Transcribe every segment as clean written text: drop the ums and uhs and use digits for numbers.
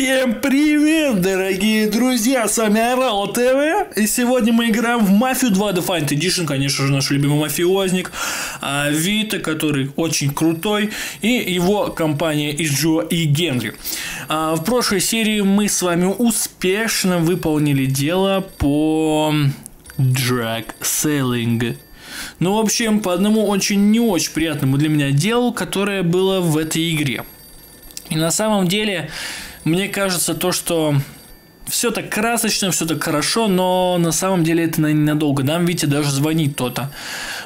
Всем привет, дорогие друзья, с вами Орало ТВ, и сегодня мы играем в Mafia 2 Definitive Edition, конечно же, наш любимый мафиозник, Вита, который очень крутой, и его компания из Джо и Генри. В прошлой серии мы с вами успешно выполнили дело по Drug Selling. Ну, в общем, по одному очень не очень приятному для меня делу, которое было в этой игре. И на самом деле, мне кажется, то, что все так красочно, все так хорошо, но на самом деле это ненадолго. Нам, видите, даже звонит кто-то.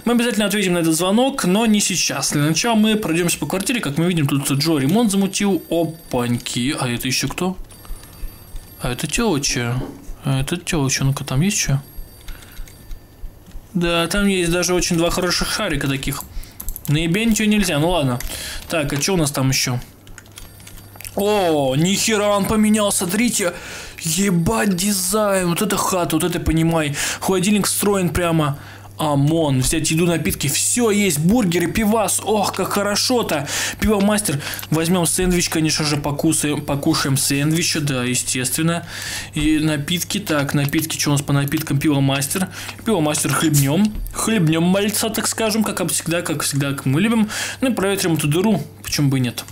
Мы обязательно ответим на этот звонок, но не сейчас. Для начала мы пройдемся по квартире. Как мы видим, тут Джо ремонт замутил. Опаньки. А это еще кто? А это тёлоча. Ну-ка, там есть что? Да, там есть даже очень два хороших шарика таких. Наебенить её нельзя, ну ладно. Так, а что у нас там еще? О, нихера он поменял, смотрите. Ебать дизайн. Вот это хата, вот это понимай. Холодильник встроен прямо. Амон, взять еду, напитки. Все есть, бургеры, пивас. Ох, как хорошо-то. Пивомастер. Возьмем сэндвич, конечно же, покушаем сэндвича, да, естественно. И напитки. Так, напитки, что у нас по напиткам? Пивомастер. Пивомастер хлебнем. Хлебнем мальца, так скажем, как всегда, как мы любим. Ну и проветрим эту дыру, почему бы и нет.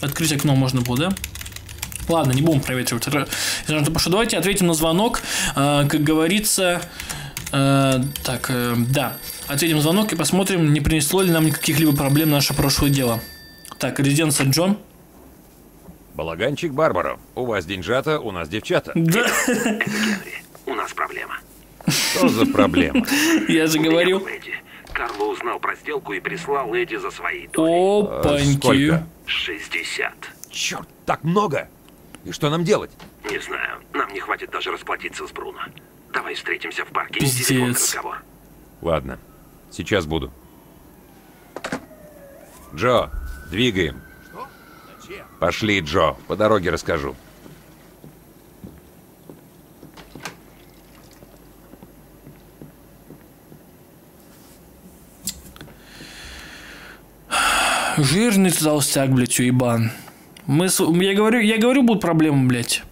Открыть окно можно было, да? Ладно, не будем проветривать. Давайте ответим на звонок. Как говорится... да. Ответим на звонок и посмотрим, не принесло ли нам никаких-либо проблем наше прошлое дело. Так, резиденция Джон. Балаганчик Барбара. У вас деньжата, у нас девчата. Да. Это Генри. У нас проблема. Что за проблема? Я же говорил. Карло узнал про сделку и прислал Эдди за свои доли. Опаньки. 60. Черт, так много? И что нам делать? Не знаю. Нам не хватит даже расплатиться с Бруно. Давай встретимся в парке. Телефонный разговор. Ладно. Сейчас буду. Джо, двигаем. Что? Зачем? Пошли, Джо. По дороге расскажу. Жирный толстяк, блядь, уебан. Я говорю, будут проблемы, блядь.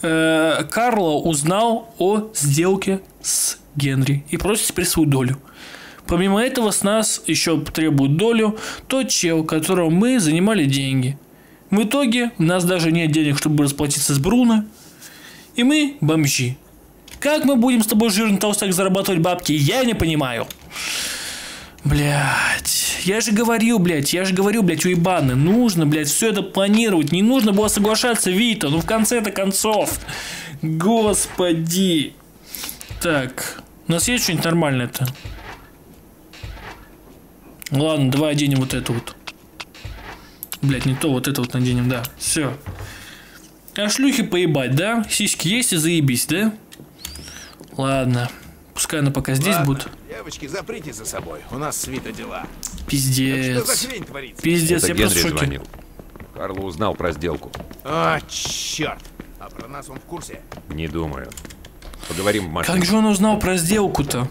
Карло узнал о сделке с Генри и просит теперь свою долю. Помимо этого, с нас еще требуют долю тот чел, которого мы занимали деньги. В итоге у нас даже нет денег, чтобы расплатиться с Бруно. И мы бомжи. Как мы будем с тобой, жирный толстяк, зарабатывать бабки, я не понимаю. Блять, я же говорил, блять, уебаны, нужно, блять, все это планировать, не нужно было соглашаться, Вита, ну в конце-то концов, господи. Так, у нас есть что-нибудь нормальное-то? Ладно, давай оденем вот это вот. Блять, не то, вот это вот наденем, да, все. А шлюхи поебать, да? Сиськи есть и заебись, да? Ладно. Пускай она пока здесь будет. Девочки, заприте за собой. У нас с Вита дела. Пиздец. Что за хрень творится? Пиздец, это я просто в шоке. Звонил. Карло узнал про сделку. О, черт. А про нас он в курсе? Не думаю. Поговорим в машине. Как же он узнал про сделку-то?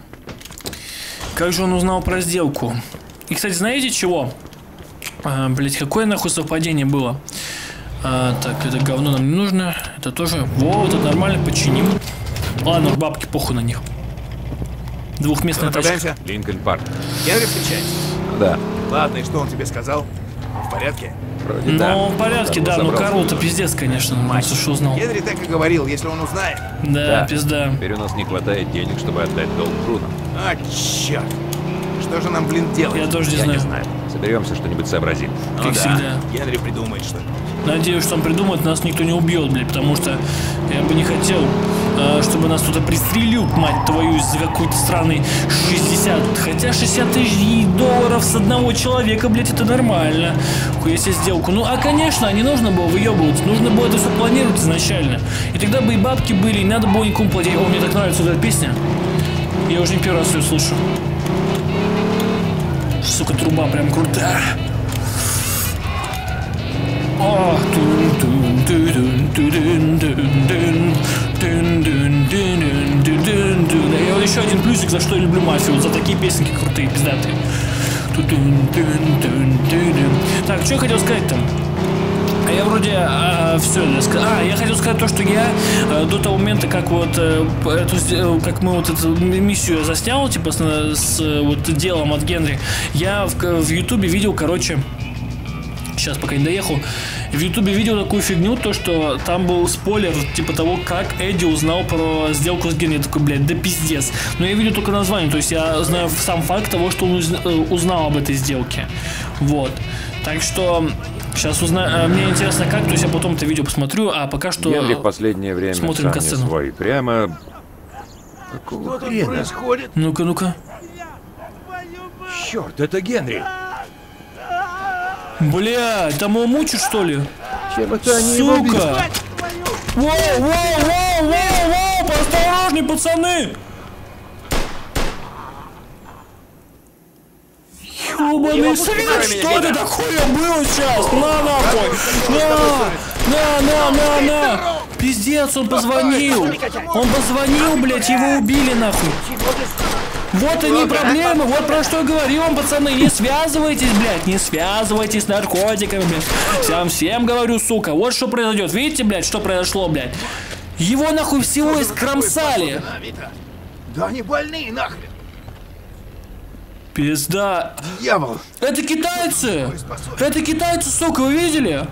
И, кстати, знаете чего? Блять, какое нахуй совпадение было? Так, это говно нам не нужно. Это тоже... Во, это нормально, починим. Ладно, бабки, похуй на них. Двухместная тачка. Линкольн Парк. Генри встречается? Да. Ладно, и что он тебе сказал? В порядке? Вроде ну, да. В порядке, да, но Карло-то пиздец, конечно, мать, что узнал. Генри так и говорил, если он узнает. Да, да, пизда. Теперь у нас не хватает денег, чтобы отдать долг Бруно. А, черт. Что же нам, блин, делать? Я тоже не знаю. Соберемся, что-нибудь сообразим. Ну, как всегда. Генри придумает что-нибудь. Надеюсь, что он придумает, нас никто не убьет, блядь, потому что я бы не хотел, чтобы нас кто-то пристрелил, мать твою, из-за какой-то странной 60. Хотя 60 тысяч долларов с одного человека, блядь, это нормально. Если сделку. Ну, а, конечно, не нужно было выебываться. Нужно было это все планировать изначально. И тогда бы и бабки были, и надо было никому платить. О, мне так нравится эта песня. Я уже не первый раз ее слышу. Сука, труба прям крутая. О, я еще один плюсик, за что я люблю мафию. Вот за такие песенки крутые, пиздатые. Так, что я хотел сказать там? я вроде все. Я хотел сказать то, что я до того момента, как вот как мы вот эту миссию заснял, типа с вот делом от Генри, я в Ютубе видел, короче, сейчас пока не доехал, в Ютубе видел такую фигню, то что там был спойлер типа того, как Эдди узнал про сделку с Генри. Я такой, блядь, да пиздец. Но я видел только название, то есть я знаю сам факт того, что он узнал об этой сделке. Вот. Так что сейчас узнаю. Мне интересно как, то есть я потом это видео посмотрю, а пока что Генри в последнее время смотрим касцену. Свои прямо... Какого хрена? Что тут происходит? Ну-ка, ну-ка. Черт, это Генри. Бля, там его мучат, что ли? Чем это они? Сука! Воу, воу, воу, воу, воу! Поосторожней, пацаны! Ёбаный свет, что это такое было сейчас? На, нахуй! На! Пиздец, он позвонил! Он позвонил, блять, его убили, нахуй! Вот они проблемы, вот про что говорю вам, пацаны, не связывайтесь, блядь, не связывайтесь с наркотиками, блядь. Всем говорю, сука, вот что произойдет, видите, блядь, что произошло, блядь. Его нахуй всего искромсали. Да они больные, нахрен. Пизда. Дьявол. Это китайцы. Это китайцы, сука, вы видели?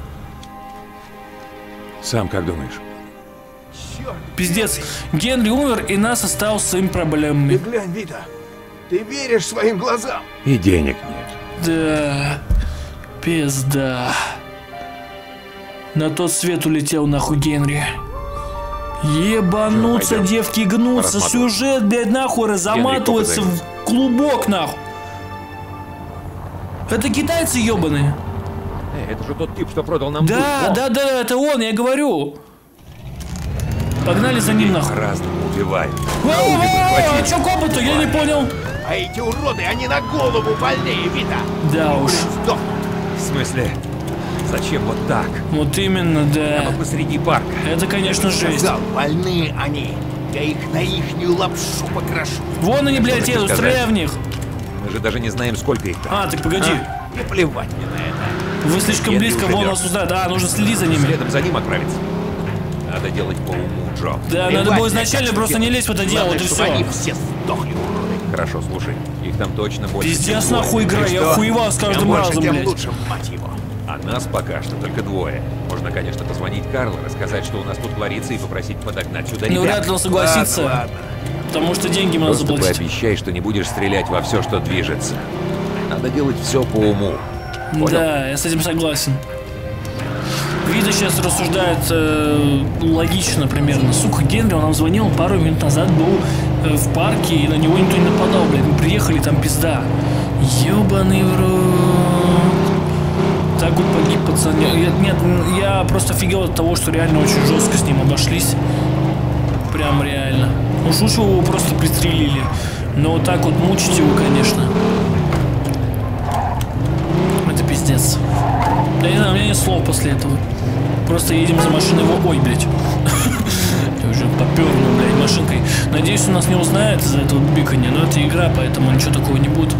Сам как думаешь? Пиздец, Генри умер, и нас остался своим проблемами. Ты глянь, Вита, ты веришь своим глазам? И денег нет. Да, пизда. На тот свет улетел нахуй Генри. Ебануться, девки гнутся, сюжет, блядь, нахуй разоматывается в клубок, нахуй. Это китайцы ебаные. Это же тот тип, что продал нам. Да, это он, я говорю. Погнали за ним нахуй. Разного убивают. А чё копы-то? Я не понял. А эти уроды, они на голову больные, Вита. Да уж. В смысле? Зачем вот так? Вот именно, да. Прямо посреди парка. Это, конечно, жесть. Больные они. Я их на ихнюю лапшу покрошу. Вон они, блядь, едут, стреляй в них. Мы же даже не знаем, сколько их там. А, так погоди. Не плевать мне на это. Вы слишком близко, вон нас узнают. Да, нужно следить за ними. Следом за ним отправиться. Надо делать по уму, Джо. Да, надо было изначально просто не лезть в это дело, вот и все. Они все сдохли, уроды. Хорошо, слушай, их там точно больше. Пиздец, нахуй игра, я охуевал с каждым разом, блядь. Лучше, мать его. А нас пока что только двое. Можно, конечно, позвонить Карло, рассказать, что у нас тут творится, и попросить подогнать сюда ребят. Ну, вряд ли он согласится, ладно. Потому что деньги надо заплатить. Просто пообещай, что не будешь стрелять во все, что движется. Надо делать все по уму. Понял? Да, я с этим согласен. Вида сейчас рассуждает логично примерно. Сука, Генри, он нам звонил, пару минут назад был в парке, и на него никто не нападал, блядь. Мы приехали, там пизда. Ёбаный в рот. Так вот погиб, пацан. Нет, я просто офигел от того, что реально очень жестко с ним обошлись. Прям реально. Уж лучше его просто пристрелили. Но вот так вот мучить его, конечно. Это пиздец. Да не знаю, у меня нет слов после этого. Просто едем за машиной его. Ой, блядь. Я уже попёрну, блядь, машинкой. Надеюсь, он нас не узнает из-за этого бикания, но это игра, поэтому ничего такого не будет.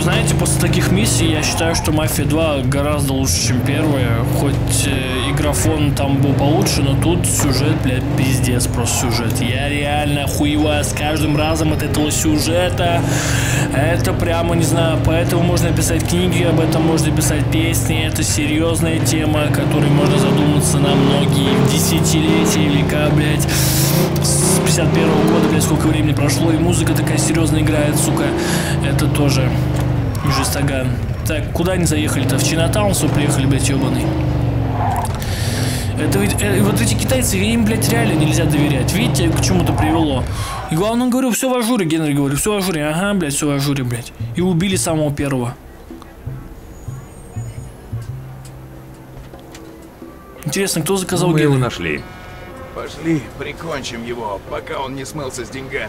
Знаете, после таких миссий я считаю, что Mafia 2 гораздо лучше, чем первая. Хоть игрофон там был получше, но тут сюжет, блядь, пиздец просто сюжет. Я реально охуеваю с каждым разом от этого сюжета. Это прямо, не знаю, поэтому можно писать книги, об этом можно писать песни. Это серьезная тема, о которой можно задуматься на многие десятилетия, века, блядь. С 51-го года, блядь, сколько времени прошло, и музыка такая серьезная играет, сука. Это тоже... Жестаган. Так, куда они заехали-то? В Чайнатаун приехали, блядь, ебаный. Это ведь, вот эти китайцы, им, блядь, реально нельзя доверять. Видите, к чему-то привело. И главное, говорю, все в ажуре, Генри, говорю, все в ажуре, ага, блядь, все в ажуре, блядь. И убили самого первого. Интересно, кто заказал Генри? Мы его нашли. Пошли, прикончим его, пока он не смылся с деньгами.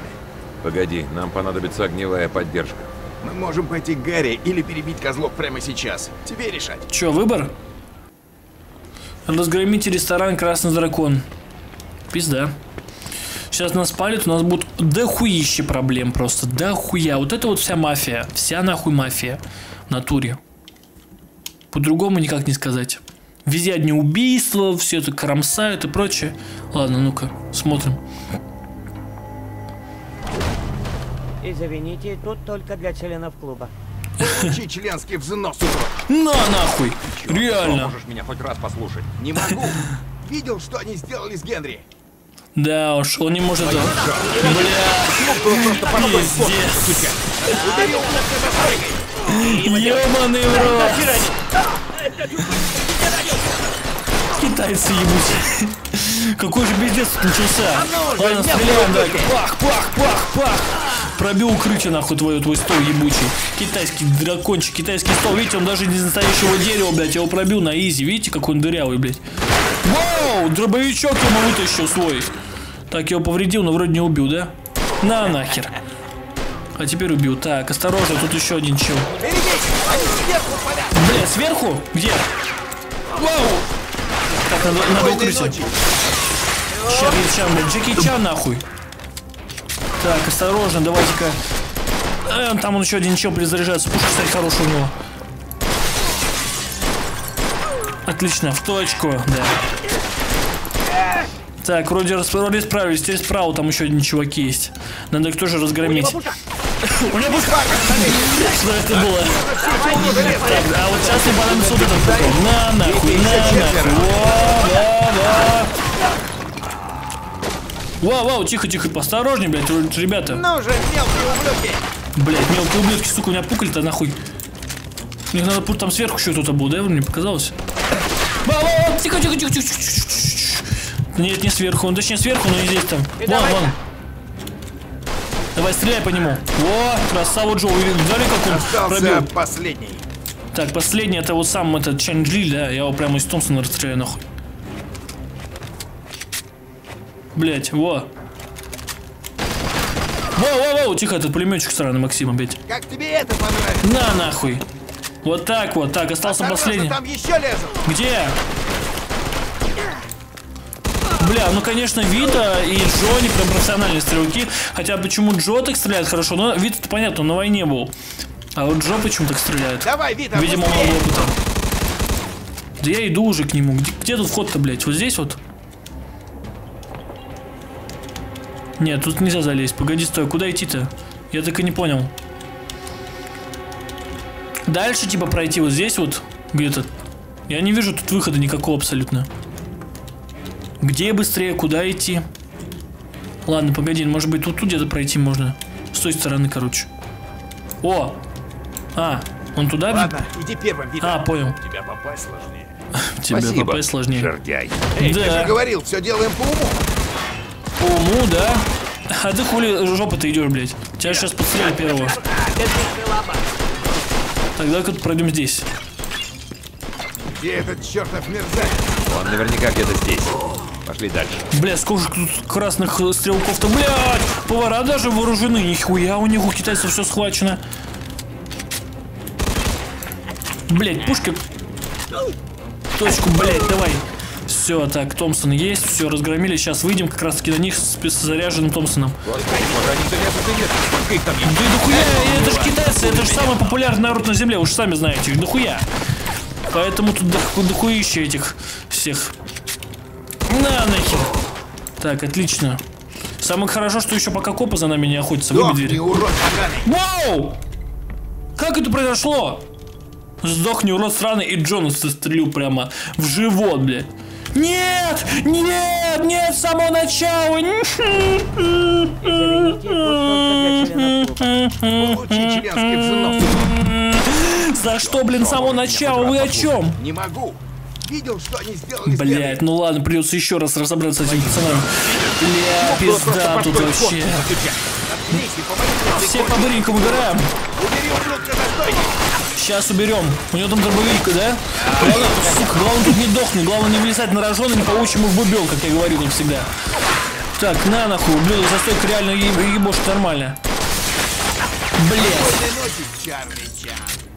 Погоди, нам понадобится огневая поддержка. Мы можем пойти к Гарри или перебить козлов прямо сейчас. Тебе решать. Чё, выбор? Разгромите ресторан «Красный Дракон». Пизда. Сейчас нас палят, у нас будут дохуище проблем просто. Дохуя. Вот это вот вся мафия. Вся нахуй мафия. В натуре. По-другому никак не сказать. Везде одни убийства, все это кромсают и прочее. Ладно, ну-ка, смотрим. Извините, тут только для членов клуба. Получи членский взнос. На нахуй! Реально. Можешь меня хоть раз послушать? Не могу. Видел, что они сделали с Генри? Да уж, он не может. Бля, пиздец. Ёбаный в рот. Китайцы ебут. Какой же пиздец начался. Ладно, стреляем, давай. Пах, пах, пах, пах. Пробил укрытие, нахуй, твой стол ебучий. Китайский дракончик, китайский стол. Видите, он даже не из настоящего дерева, блядь. Я его пробил на изи. Видите, какой он дырявый, блядь. Вау, дробовичок ему вытащил свой. Так, я его повредил, но вроде не убил, да? На нахер. А теперь убил. Так, осторожно, тут еще один чел. Бля, сверху? Где? Вау! Так, надо укрытие. Чарли Чан, блядь, Джеки Чан, нахуй. Так, осторожно, давайте-ка. Там он еще один чел перезаряжается. Пушка, кстати, хорошая у него. Отлично, в точку, да. Так, вроде распороли, справились. Теперь справа там еще один чувак есть. Надо их тоже разгромить. У меня пушка! Что это было? А вот сейчас мне понадобится вот этот пушок. На нахуй, на нахуй. Вау-вау, тихо-тихо, поосторожнее, блядь, ребята. Ну же, мелкие ублюдки. Блядь, мелкие ублюдки, сука, у меня пукли-то нахуй. У них надо там сверху еще кто-то был, да? Мне показалось. Вау-вау, тихо-тихо-тихо. Нет, не сверху, он точнее сверху, но не здесь там. Вон, вон. Давай, стреляй по нему. О, красава Джо, видали, как он пробил? Последний. Так, последний, это вот сам этот Чанджли, да? Я его прямо из Томсона расстреляю, нахуй. Блять, во. Во-во-во, тихо, этот пулеметчик сраный, Максима, блять. Как тебе это понравилось? На нахуй. Вот так, остался последний. Там еще лезут. Где? Бля, ну конечно, Вита и Джо не прям профессиональные стрелки. Хотя почему Джо так стреляет хорошо? Но Вита-то понятно, он на войне был. А вот Джо почему так стреляет? Давай, Вита, видимо, мало опыта. Да я иду уже к нему. Где тут вход-то, блять? Вот здесь вот? Нет, тут нельзя залезть. Погоди, стой. Куда идти-то? Я так и не понял. Дальше, типа, пройти вот здесь вот где-то. Я не вижу тут выхода никакого абсолютно. Где быстрее? Куда идти? Ладно, погоди. Может быть, тут где-то пройти можно. С той стороны, короче. О! А, он туда? Ладно, иди первым, Вита. А, понял. Тебя попасть сложнее. Тебя попасть сложнее. Жердяй. Эй, да. Я же говорил, все делаем по уму. По уму, да? А ты хули жопа-то идешь, блядь? Тебя сейчас подстрелят первого. Тогда как-то пройдем здесь. Где этот чертов мерзавец? Он наверняка где-то здесь. Пошли дальше. Бля, сколько тут красных стрелков-то, блядь! Повара даже вооружены, нихуя у них у китайцев все схвачено. Блядь, пушка. Точку, блядь, давай. Все, так, Томсон есть, все, разгромили. Сейчас выйдем как раз таки на них с заряженным Томсоном. Да дохуя, это же китайцы, это же самый популярный народ на земле, уж сами знаете, дохуя. Поэтому тут дохуище этих всех. На нахер. Так, отлично. Самое хорошо, что еще пока копы за нами не охотятся. Выбей двери. Вау! Как это произошло? Сдохни, урод сраный, и Джонас застрелил прямо в живот, блядь. Нет! Нет! Нет! С самого начала! За что, блин, с самого начала? Вы о чем? Не могу! Видел, что они сделали. Блять, ну ладно, придется еще раз разобраться с этим пацаном. Бля, пизда тут вообще. Все по дыренькам убираем. Сейчас уберем. У него там дробовик, да? Главное, сука, главное тут не дохнуть. Главное не влезать на рожон и не получим их в бубен, как я говорил им всегда. Так, на нахуй, блядь, застойка реально ебошит нормально. Блять.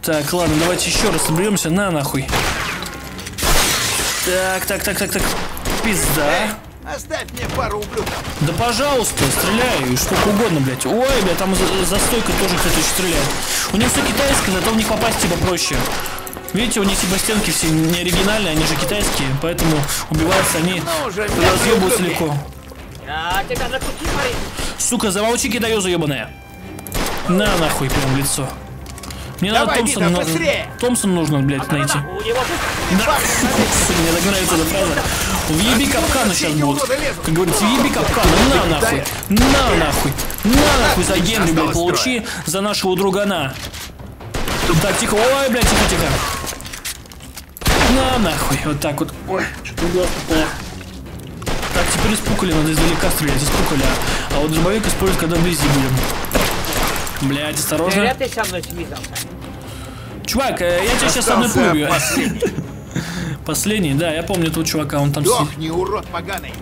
Так, ладно, давайте еще раз соберемся. На нахуй. Так, так, так, так, так. Пизда. Оставь мне пару ублюдков. Да пожалуйста, стреляй, сколько угодно, блядь. Ой, бля, там застойка тоже кто-то стреляет. У них все китайское, зато в них попасть типа проще. Видите, у них типа стенки все не оригинальные, они же китайские, поэтому убиваются они, разъебываются легко. Сука, замолчи, даю заебаная. На нахуй прям в лицо. Мне надо Томсона нужно. Томсон нужно, блядь, найти. Да. Мне так нравится эта фраза. Въеби капканы сейчас будут. Как говорится, въеби капканы. На нахуй. На нахуй. На нахуй за Генри, блядь, получи за нашего другана. Так, тихо. Ой, блядь, тихо, тихо. На нахуй. Вот так вот. Ой, что-то глаз попало. Так, теперь испукали, надо издалека стрелять, испукали. А вот дробовик используют, когда вблизи будем. Блядь, осторожно. Чувак, я тебя сейчас со мной пулю. Последний, да, я помню этого чувака, он там сидит. Дохни, урод поганый.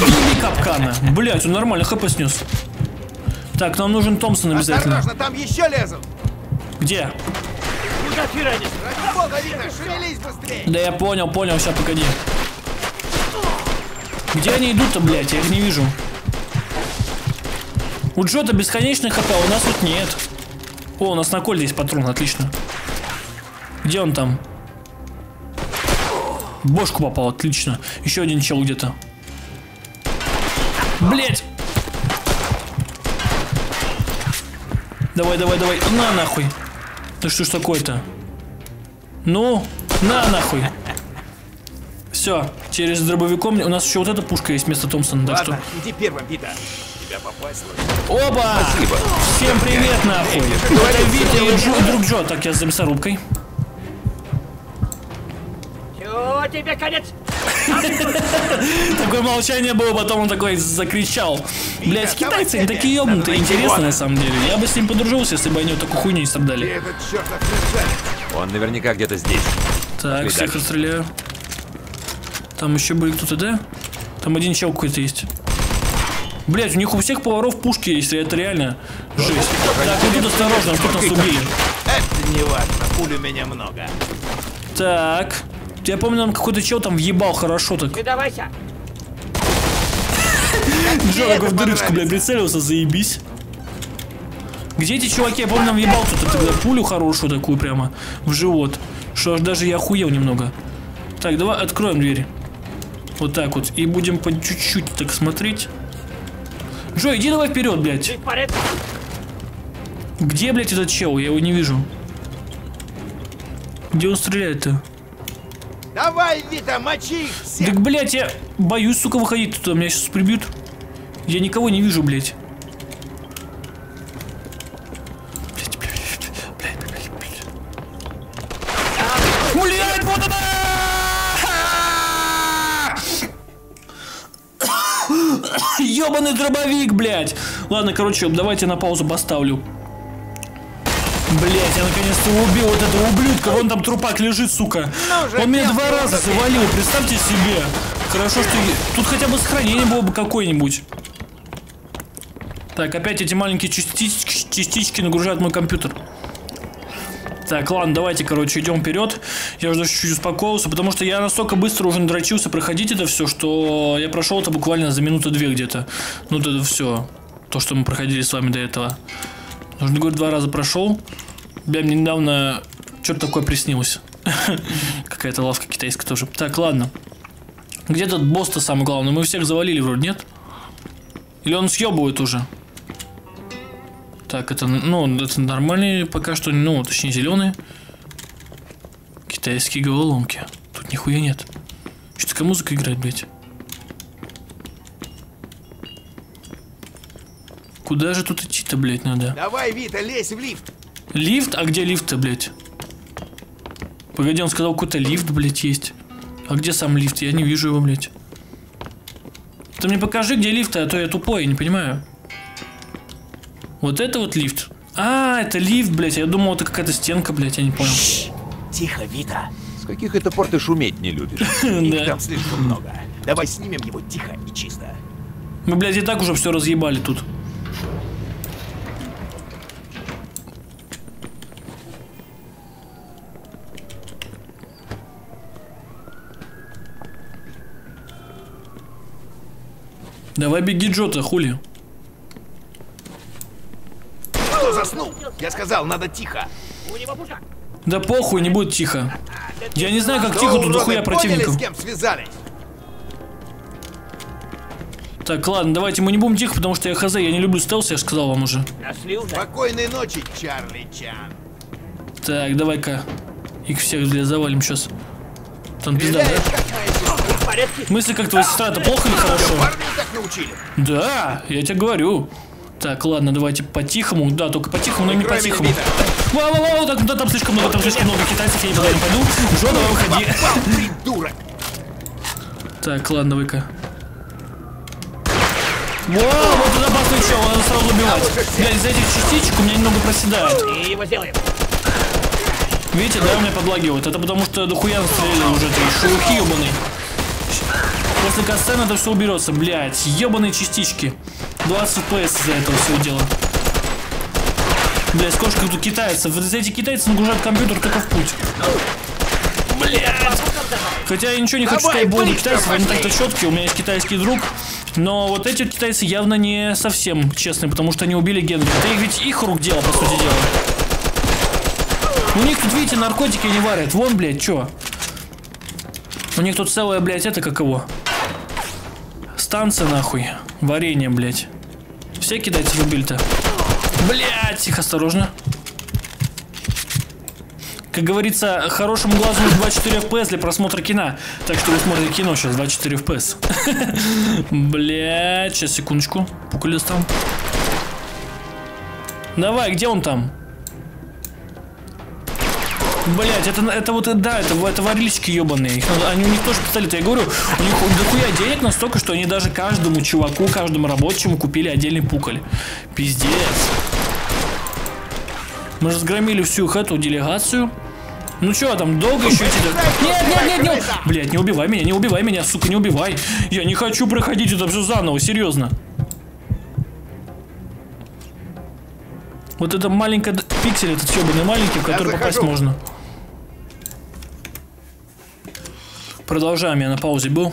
Били капкана. Блядь, он нормально хп снес. Так, нам нужен Томсон обязательно. Осторожно, там еще лезут. Где? Да я понял, понял, сейчас, погоди. Где они идут-то, блядь? Я их не вижу. У Джота бесконечный хп, у нас тут нет. О, у нас на Коле есть патрон, отлично. Где он там? Бошку попал, отлично. Еще один чел где-то. Блядь! Давай, давай, давай. На нахуй. Да что ж такое-то? Ну, на нахуй. Все, через дробовиком. У нас еще вот эта пушка есть вместо Томсона, так что. Иди первым, Вита. Тебя попасть. Опа! Спасибо. Всем привет, нахуй! Это Вита и друг Джо. Так, я за мясорубкой. Чего тебе конец? Такое молчание было, потом он такой закричал. Блять, китайцы не такие ебнутые, интересные на самом деле. Я бы с ним подружился, если бы они вот такую хуйню не страдали. Он наверняка где-то здесь. Так, всех расстреляю. Там еще были кто-то, да? Там один чел какой-то есть. Блять, у них у всех поваров пушки есть, это реально жесть. Так, вот тут осторожно, тут нас убили. Это не важно, пуль у меня много. Так. Я помню, нам какой-то чел там въебал хорошо так. Джо в дырочку, бля, прицелился, заебись. Где эти чуваки? Я помню, нам въебал кто-то тогда пулю хорошую такую прямо в живот. Что аж даже я охуел немного. Так, давай откроем дверь. Вот так вот. И будем по чуть-чуть так смотреть. Джо, иди давай вперед, блядь. Где, блядь, этот чел? Я его не вижу. Где он стреляет-то? Давай, Вита, мочи их всех. Так, блядь, я боюсь, сука, выходить туда. Меня сейчас прибьют. Я никого не вижу, блядь. Блядь. Блядь, вот она! Ёбаный дробовик, блядь. Ладно, короче, давайте на паузу поставлю. Блядь, я наконец-то убил вот этого ублюдка. Вон там трупак лежит, сука. Он меня два раза завалил, представьте себе. Хорошо, что... Тут хотя бы сохранение было бы какое-нибудь. Так, опять эти маленькие частички нагружают мой компьютер. Так, ладно, давайте, короче, идем вперед. Я уже чуть-чуть успокоился, потому что я настолько быстро уже надрочился проходить это все, что я прошел это буквально за минуту-две где-то. Ну, вот это все, то, что мы проходили с вами до этого. Нужно говорить, два раза прошел. Бля, мне недавно что-то такое приснилось. Какая-то лавка китайская тоже. Так, ладно. Где этот босс-то самое главное? Мы всех завалили вроде, нет? Или он съебывает уже? Так, это, ну, это нормальные пока что, ну, точнее, зеленые. Китайские головоломки. Тут нихуя нет. Что такая музыка играет, блядь? Куда же тут идти-то, блядь, надо? Давай, Вита, лезь в лифт. Лифт? А где лифт-то, блядь? Погоди, он сказал, какой-то лифт, блядь, есть. А где сам лифт? Я не вижу его, блядь. Ты мне покажи, где лифт, а то я тупой, я не понимаю. Вот это вот лифт. А, это лифт, блядь. Я думал, это какая-то стенка, блядь, я не понял. Тихо, Вита. С каких это пор ты шуметь не любишь? Их там слишком много. Давай снимем его тихо и чисто. Мы, блядь, и так уже все разъебали тут. Давай беги, Джота, хули. Заснул. Я сказал, надо тихо. Да похуй, не будет тихо. Я не знаю, как тихо тут дохуя противников. Так, ладно, давайте мы не будем тихо, потому что я хз, я не люблю стелс, я же сказал вам уже. Спокойной ночи, Чарли Чан. Так, давай-ка их всех, блядь, завалим сейчас. Там пизда, да? В смысле, как твоя сестра, это плохо или хорошо? Да, я тебе говорю. Так, ладно, давайте по-тихому. Да, только по-тихому, но не по-тихому. Вау-вау-вау, так, да, там слишком много китайцев, я никуда не пойду. Джо, давай, выходи. Так, ладно, давай-ка. Воу, вот туда бахнул, чё, надо сразу убивать. Блядь, из-за этих частичек у меня немного проседает. Видите, да, у меня подлагивают. Это потому что дохуя стреляли уже этой шелухи ебаной. После касцена это все уберется, блядь. Ебаные частички. 20 FPS из-за этого всего дела. Блядь, сколько тут китайцев. Вот эти китайцы нагружают компьютер только в путь. Блядь. Хотя я ничего не хочу сказать по поводу китайцев, они так-то четкие. У меня есть китайский друг. Но вот эти китайцы явно не совсем честные, потому что они убили Генри. Это ведь их рук дело, по сути дела. У них тут, видите, наркотики не варят. Вон, блядь, чё? У них тут целая, блядь, это каково? Станция, нахуй. Варенье, блядь. Все кидайте рубиль-то. Блядь, их осторожно. Как говорится, хорошим глазом 24 FPS для просмотра кино. Так что вы смотрите кино сейчас, 24 FPS. Блядь, сейчас, секундочку. Пуколес там. Давай, где он там? Блять, это вот, да, это варильщики ебаные. Они у них тоже пистолеты, я говорю, у них дохуя денег настолько, что они даже каждому чуваку, каждому рабочему купили отдельный пуколь. Пиздец. Мы же сгромили всю их эту делегацию. Ну чё, там долго еще идти? Нет. Блять, не убивай меня, сука, не убивай. Я не хочу проходить это все заново, серьезно. Вот это маленькая пиксель, этот ебаный маленький, в который попасть можно. Продолжаем, я на паузе был.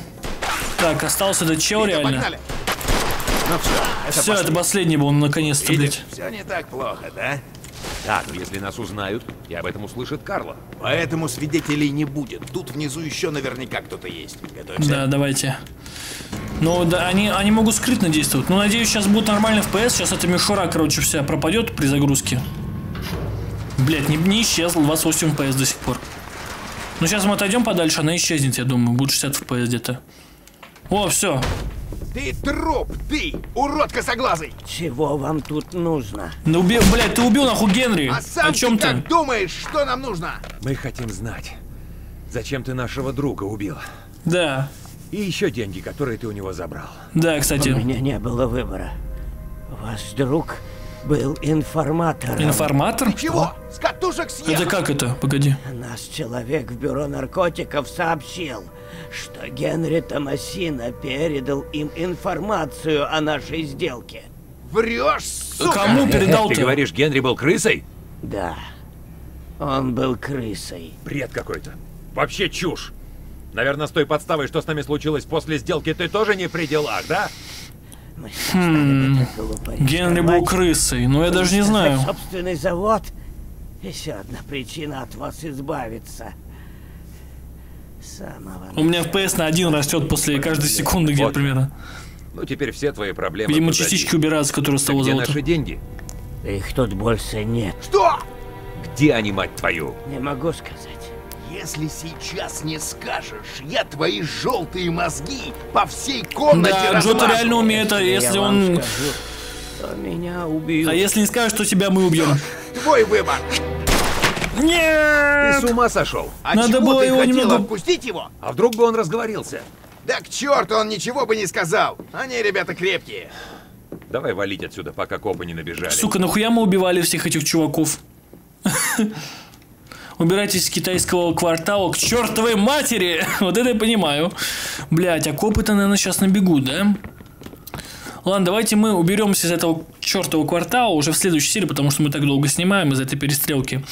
Так, остался этот чел реально. Погнали. Ну, все, это последний был, ну, наконец-то, блядь. Все не так плохо, да? Так, если нас узнают, и об этом услышит Карло. Поэтому свидетелей не будет. Тут внизу еще наверняка кто-то есть. Готовься. Да, давайте. Ну, да, они могут скрытно действовать. Ну, надеюсь, сейчас будет нормально FPS. Сейчас эта мишура, короче, вся пропадет при загрузке. Блять, не исчезла 28 FPS до сих пор. Ну, сейчас мы отойдем подальше, она исчезнет, я думаю. Будет 60 FPS где-то. О, все. Ты труп, ты, урод косоглазый! Чего вам тут нужно? Ну, блядь, ты убил нахуй Генри. А сам ты как думаешь, что нам нужно? Мы хотим знать, зачем ты нашего друга убил. Да. И еще деньги, которые ты у него забрал. Да, кстати. У меня не было выбора. Ваш друг был информатором. Информатор? Чего? С катушек съехал. Это как это? Погоди. Наш человек в бюро наркотиков сообщил, что Генри Томасина передал им информацию о нашей сделке. Врешь, сука! Кому передал ты? Ты говоришь, Генри был крысой? Да, он был крысой. Бред какой-то. Вообще чушь. Наверное, с той подставой, что с нами случилось после сделки, ты тоже не при делах, да? Генри был крысой, но я даже не знаю. Собственный завод. Еще одна причина от вас избавиться. У меня FPS на 1 растет после каждой секунды, где-то примерно. Ну теперь все твои проблемы. Видимо, частички убираются, которые с того золота. Где наши деньги? Их тут больше нет. Что? Где они, мать твою? Не могу сказать. Если сейчас не скажешь, я твои желтые мозги по всей комнате размажу. Да, Джо-то реально умеет, а если он... Скажу, меня убьют. А если не скажешь, то тебя мы убьем. Твой выбор. Нет! Ты с ума сошел? А надо было его немного отпустить его? А вдруг бы он разговорился? Да к черту, он ничего бы не сказал. Они, ребята, крепкие. Давай валить отсюда, пока копы не набежали. Сука, нахуя мы убивали всех этих чуваков? Убирайтесь с китайского квартала к чертовой матери. Вот это я понимаю. Блять, а копы-то, наверное, сейчас набегут, да? Ладно, давайте мы уберемся из этого чертового квартала уже в следующей серии, потому что мы так долго снимаем из этой перестрелки.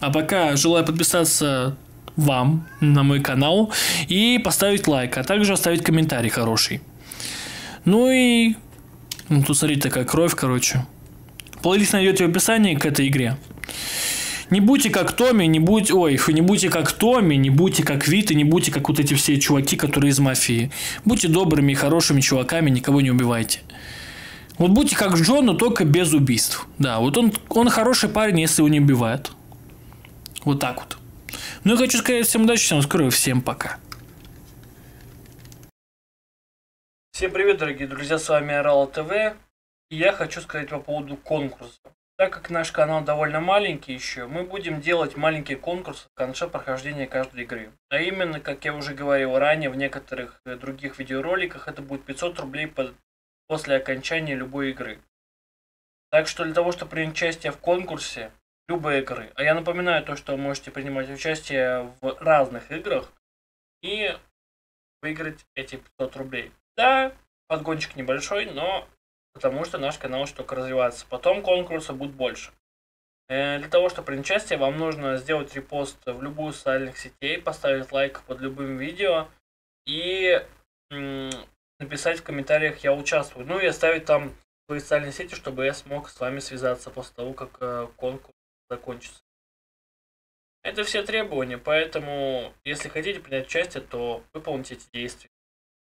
А пока желаю подписаться вам на мой канал и поставить лайк, а также оставить комментарий хороший. Ну и... Ну, тут, смотрите, такая кровь, короче. Плейлист найдете в описании к этой игре. Не будьте как Томми, не будьте как Вит, не будьте как вот эти все чуваки, которые из мафии. Будьте добрыми и хорошими чуваками, никого не убивайте. Вот будьте как Джон, но только без убийств. Да, вот он хороший парень, если его не убивают. Вот так вот. Ну, я хочу сказать всем удачи, всем скорого, всем пока. Всем привет, дорогие друзья, с вами Орало ТВ. И я хочу сказать по поводу конкурса. Так как наш канал довольно маленький еще, мы будем делать маленький конкурс в конце прохождения каждой игры. А именно, как я уже говорил ранее, в некоторых других видеороликах, это будет 500 рублей после окончания любой игры. Так что для того, чтобы принять участие в конкурсе любой игры, а я напоминаю то, что вы можете принимать участие в разных играх и выиграть эти 500 рублей. Да, подгончик небольшой, но... Потому что наш канал еще только развивается. Потом конкурса будет больше. Для того, чтобы принять участие, вам нужно сделать репост в любую из социальных сетей, поставить лайк под любым видео и написать в комментариях «Я участвую». Ну и оставить там свои социальные сети, чтобы я смог с вами связаться после того, как конкурс закончится. Это все требования, поэтому если хотите принять участие, то выполните эти действия.